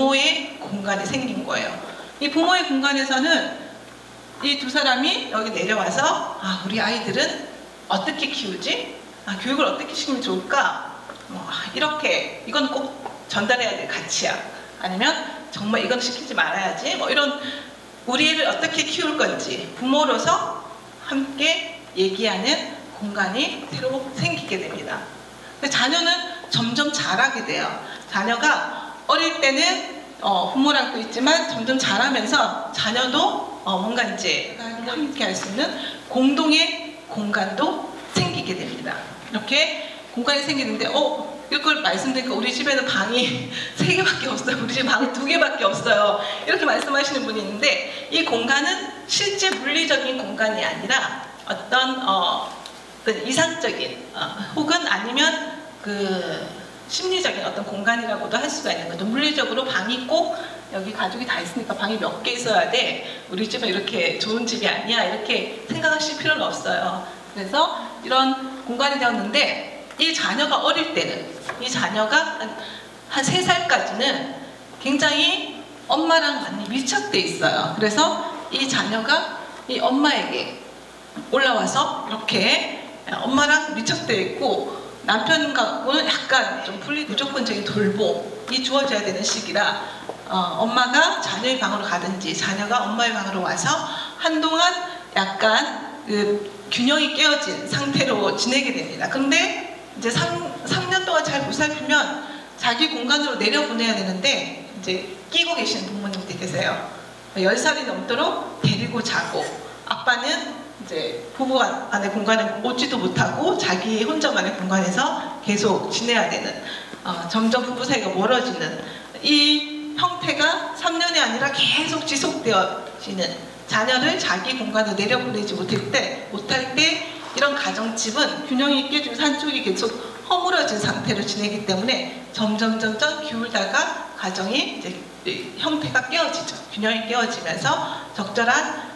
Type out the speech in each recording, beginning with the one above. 부모의 공간이 생긴 거예요. 이 부모의 공간에서는 이 두 사람이 여기 내려와서 아, 우리 아이들은 어떻게 키우지? 아, 교육을 어떻게 시키면 좋을까? 뭐, 이렇게 이건 꼭 전달해야 될 가치야. 아니면 정말 이건 시키지 말아야지. 뭐 이런 우리 애를 어떻게 키울 건지 부모로서 함께 얘기하는 공간이 새로 생기게 됩니다. 근데 자녀는 점점 자라게 돼요. 자녀가 어릴 때는 부모랑도 있지만 점점 자라면서 자녀도 뭔가 이제 함께 할 수 있는 공동의 공간도 생기게 됩니다. 이렇게 공간이 생기는데 이걸 말씀드리니까 우리 집에는 방이 3개밖에 없어요. 우리 집 방은 2개밖에 없어요. 이렇게 말씀하시는 분이 있는데 이 공간은 실제 물리적인 공간이 아니라 어떤 이상적인 혹은 아니면 그 심리적인 어떤 공간이라고도 할 수가 있는 거죠. 물리적으로 방이 꼭 여기 가족이 다 있으니까 방이 몇 개 있어야 돼. 우리 집은 이렇게 좋은 집이 아니야. 이렇게 생각하실 필요는 없어요. 그래서 이런 공간이 되었는데 이 자녀가 어릴 때는 이 자녀가 한 3살까지는 굉장히 엄마랑 많이 밀착돼 있어요. 그래서 이 자녀가 이 엄마에게 올라와서 이렇게 엄마랑 밀착되어 있고 남편과는 약간 좀 무조건적인 돌봄이 주어져야 되는 시기라 엄마가 자녀의 방으로 가든지 자녀가 엄마의 방으로 와서 한동안 약간 그 균형이 깨어진 상태로 지내게 됩니다. 근데 이제 3년 동안 잘 못 살피면 자기 공간으로 내려보내야 되는데 이제 끼고 계시는 부모님들 계세요. 10살이 넘도록 데리고 자고 아빠는 이제 부부 안의 공간에 오지도 못하고 자기 혼자만의 공간에서 계속 지내야 되는 점점 부부 사이가 멀어지는 이 형태가 3년이 아니라 계속 지속되어지는 자녀를 자기 공간으로 내려보내지 못할 때 이런 가정집은 균형이 깨지면서 한쪽이 계속 허물어진 상태로 지내기 때문에 점점 기울다가 가정이 이제 형태가 깨어지죠. 균형이 깨어지면서 적절한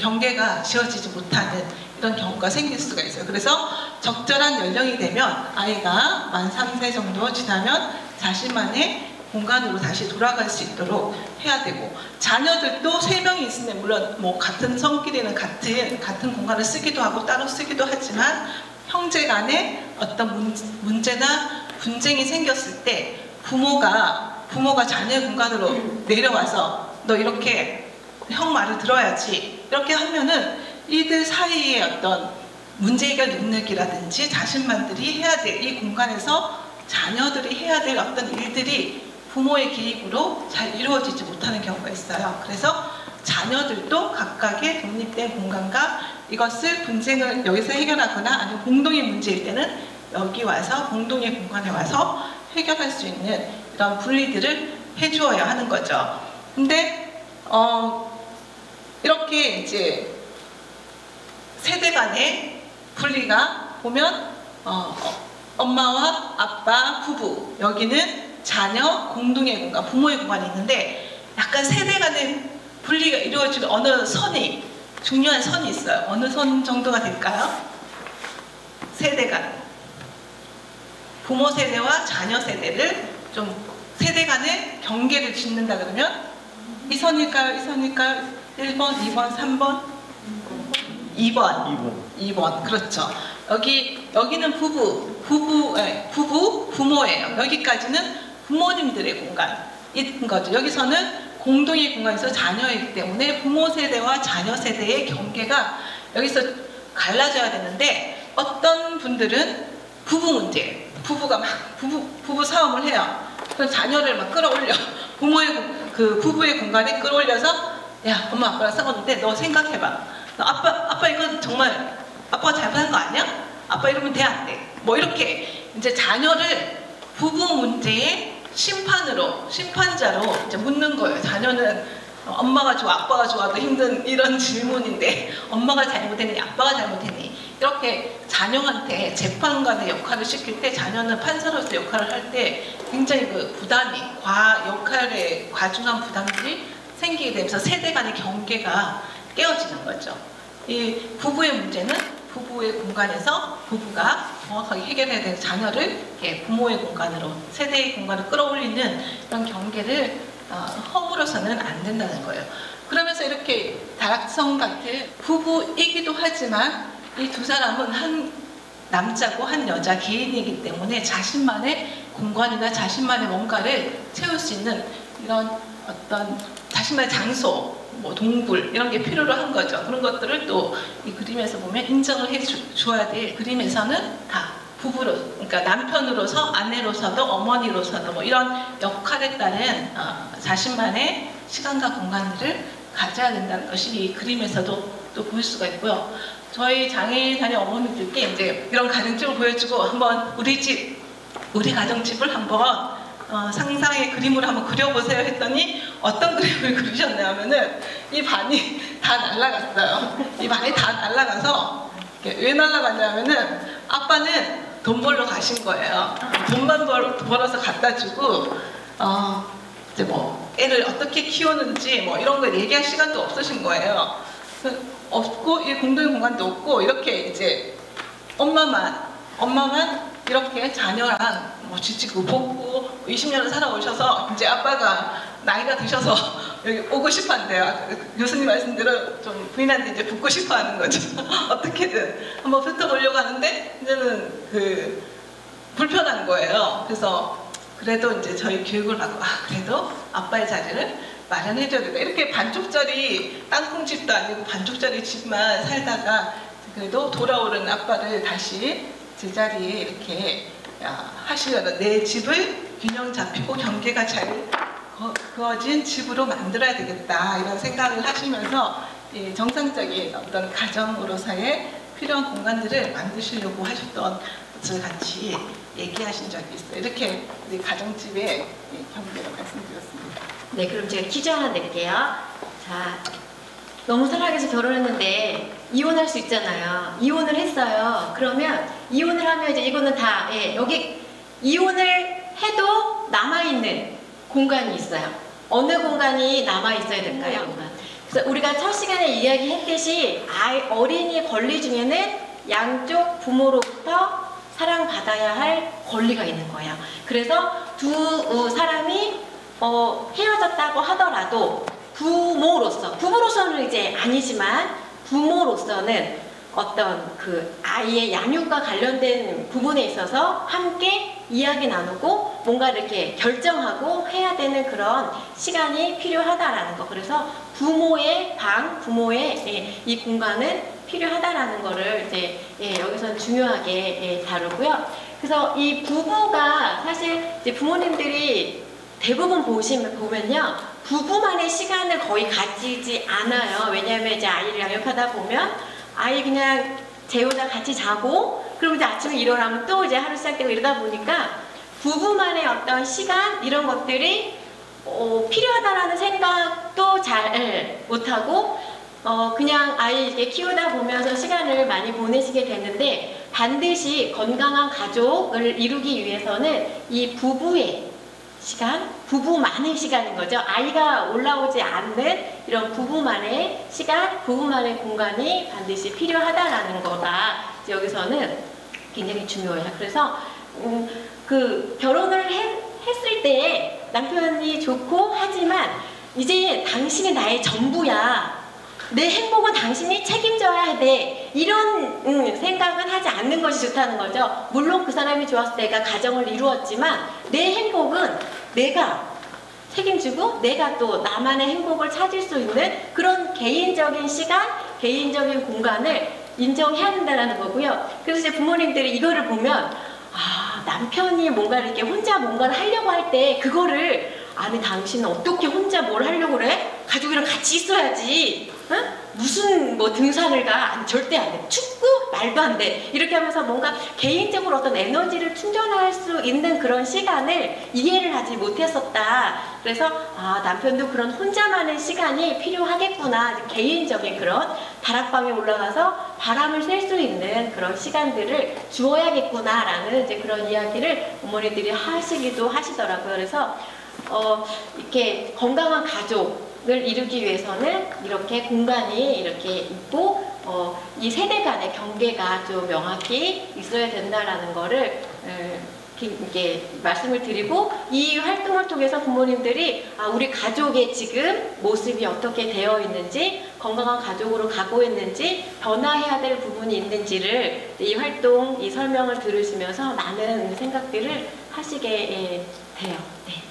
경계가 지어지지 못하는 이런 경우가 생길 수가 있어요. 그래서 적절한 연령이 되면 아이가 만 3세 정도 지나면 자신만의 공간으로 다시 돌아갈 수 있도록 해야 되고 자녀들도 3명이 있으면 물론 뭐 같은 성끼리는 같은 공간을 쓰기도 하고 따로 쓰기도 하지만 형제 간에 어떤 문제나 분쟁이 생겼을 때 부모가 자녀의 공간으로 내려와서 너 이렇게 형 말을 들어야지 이렇게 하면은 이들 사이의 어떤 문제 해결 능력이라든지 자신만들이 해야 될 이 공간에서 자녀들이 해야 될 어떤 일들이 부모의 개입으로 잘 이루어지지 못하는 경우가 있어요. 그래서 자녀들도 각각의 독립된 공간과 이것을 분쟁을 여기서 해결하거나 아니면 공동의 문제일 때는 여기 와서 공동의 공간에 와서 해결할 수 있는 이런 분리들을 해주어야 하는 거죠. 근데 이렇게 이제 세대 간의 분리가 보면 엄마와 아빠, 부부 여기는 자녀 공동의 공간, 부모의 공간이 있는데 약간 세대 간의 분리가 이루어지는 어느 선이 중요한 선이 있어요. 어느 선 정도가 될까요? 세대 간 부모 세대와 자녀 세대를 좀 세대 간의 경계를 짓는다 그러면 이 선일까요? 1번, 2번, 3번? 2번. 그렇죠. 여기는 부부, 부모예요. 여기까지는 부모님들의 공간인 거죠. 여기서는 공동의 공간에서 자녀이기 때문에 부모 세대와 자녀 세대의 경계가 여기서 갈라져야 되는데 어떤 분들은 부부 문제, 부부가 막 부부 싸움을 해요. 그럼 자녀를 막 끌어올려. 부부의 공간에 끌어올려서 야 엄마 아빠랑 싸웠는데 너 생각해봐. 너 아빠 이건 정말 아빠가 잘못한 거 아니야? 아빠 이러면 돼 안 돼? 뭐 이렇게 이제 자녀를 부부 문제의 심판자로 이제 묻는 거예요. 자녀는 엄마가 좋아 아빠가 좋아도 힘든 이런 질문인데 엄마가 잘못했니 아빠가 잘못했니 이렇게 자녀한테 재판관의 역할을 시킬 때 자녀는 판사로서 역할을 할 때 굉장히 그 부담이 역할의 과중한 부담이 생기게 되면서 세대 간의 경계가 깨어지는 거죠. 이 부부의 문제는 부부의 공간에서 부부가 정확하게 해결해야 되는 자녀를 이렇게 부모의 공간으로, 세대의 공간으로 끌어올리는 그런 경계를 허물어서는 안 된다는 거예요. 그러면서 이렇게 다락성 같은 부부이기도 하지만 이 두 사람은 한 남자고 한 여자 개인이기 때문에 자신만의 공간이나 자신만의 뭔가를 채울 수 있는 이런 어떤 자신만의 장소, 뭐 동굴 이런 게 필요로 한 거죠. 그런 것들을 또 이 그림에서 보면 인정을 해줘야 돼. 그림에서는 다 부부로, 그러니까 남편으로서 아내로서도 어머니로서도 뭐 이런 역할에 따른 자신만의 시간과 공간을 가져야 된다는 것이 이 그림에서도 또 볼 수가 있고요. 저희 장애인 자녀 어머니들께 이제 이런 가정집을 보여주고 한번 우리 집, 우리 가정집을 한번 상상의 그림으로 한번 그려보세요 했더니 어떤 그림을 그리셨냐 하면은 이 반이 다 날아갔어요. 이 반이 다 날아가서 왜 날아갔냐면은 아빠는 돈 벌러 가신 거예요. 돈만 벌어서 갖다 주고 이제 뭐 애를 어떻게 키우는지 뭐 이런 걸 얘기할 시간도 없으신 거예요. 없고 이 공동의 공간도 없고 이렇게 이제 엄마만 이렇게 자녀랑 뭐 지치고 볶고 20년을 살아오셔서 이제 아빠가 나이가 드셔서 여기 오고 싶어 한대요. 교수님 말씀대로 좀 부인한테 이제 붙고 싶어 하는 거죠. 어떻게든 한번 훑어보려고 하는데 이제는 불편한 거예요. 그래서 그래도 이제 저희 교육을 받고 그래도 아빠의 자리를 마련해줘야 된다. 이렇게 반쪽짜리 땅콩집도 아니고 반쪽짜리 집만 살다가 그래도 돌아오는 아빠를 다시 제자리에 이렇게 하시려는 내 집을 균형 잡히고 경계가 잘 그어진 집으로 만들어야 되겠다 이런 생각을 하시면서 정상적인 어떤 가정으로서의 필요한 공간들을 만드시려고 하셨던 것을 같이 얘기하신 적이 있어요. 이렇게 가정집의 경계를 말씀드렸습니다. 네, 그럼 제가 퀴즈 하나 낼게요. 자, 너무 사랑해서 결혼했는데 이혼할 수 있잖아요. 이혼을 했어요. 그러면 이혼을 하면 이제 이거는 다 여기 이혼을 해도 남아있는 공간이 있어요. 어느 공간이 남아있어야 될까요? 그래서 우리가 첫 시간에 이야기했듯이 어린이 권리 중에는 양쪽 부모로부터 사랑받아야 할 권리가 있는 거예요. 그래서 두 사람이 헤어졌다고 하더라도 부모로서는 이제 아니지만 부모로서는 어떤 그 아이의 양육과 관련된 부분에 있어서 함께 이야기 나누고 뭔가 이렇게 결정하고 해야 되는 그런 시간이 필요하다라는 거. 그래서 부모의 방, 부모의 이 공간은 필요하다라는 거를 이제 여기서는 중요하게 다루고요. 그래서 이 부부가 사실 이제 부모님들이 대부분 보면요, 부부만의 시간을 거의 가지지 않아요. 왜냐하면 이제 아이를 양육하다 보면 아이 그냥 재우다 같이 자고 그러면 이제 아침에 일어나면 또 이제 하루 시작되고 이러다 보니까 부부만의 어떤 시간 이런 것들이 필요하다라는 생각도 잘 못하고 그냥 아이 이렇게 키우다 보면서 시간을 많이 보내시게 되는데 반드시 건강한 가족을 이루기 위해서는 이 부부의 시간, 부부만의 시간인 거죠. 아이가 올라오지 않는 이런 부부만의 시간, 부부만의 공간이 반드시 필요하다라는 거가 여기서는 굉장히 중요해요. 그래서 그 결혼을 했을 때 남편이 좋고 하지만 이제 당신이 나의 전부야. 내 행복은 당신이 책임져야 돼. 이런 생각은 하지 않는 것이 좋다는 거죠. 물론 그 사람이 좋았을 때가 가정을 이루었지만 내 행복은 내가 책임지고 내가 또 나만의 행복을 찾을 수 있는 그런 개인적인 시간, 개인적인 공간을 인정해야 된다는 거고요. 그래서 이제 부모님들이 이거를 보면 남편이 뭔가 이렇게 혼자 뭔가를 하려고 할 때 그거를 아니 당신은 어떻게 혼자 뭘 하려고 그래? 가족이랑 같이 있어야지. 응? 무슨 뭐 등산을 가? 아니, 절대 안 돼. 축구? 말도 안 돼. 이렇게 하면서 뭔가 개인적으로 어떤 에너지를 충전할 수 있는 그런 시간을 이해를 하지 못했었다. 그래서 남편도 그런 혼자만의 시간이 필요하겠구나. 개인적인 그런 다락방에 올라가서 바람을 쐴 수 있는 그런 시간들을 주어야겠구나 라는 이제 그런 이야기를 어머니들이 하시기도 하시더라고요. 그래서 이렇게 건강한 가족을 이루기 위해서는 이렇게 공간이 이렇게 있고 이 세대 간의 경계가 좀 명확히 있어야 된다라는 거를 이렇게 말씀을 드리고, 이 활동을 통해서 부모님들이 우리 가족의 지금 모습이 어떻게 되어 있는지, 건강한 가족으로 가고 있는지, 변화해야 될 부분이 있는지를 이 활동, 이 설명을 들으시면서 많은 생각들을 하시게 돼요. 네.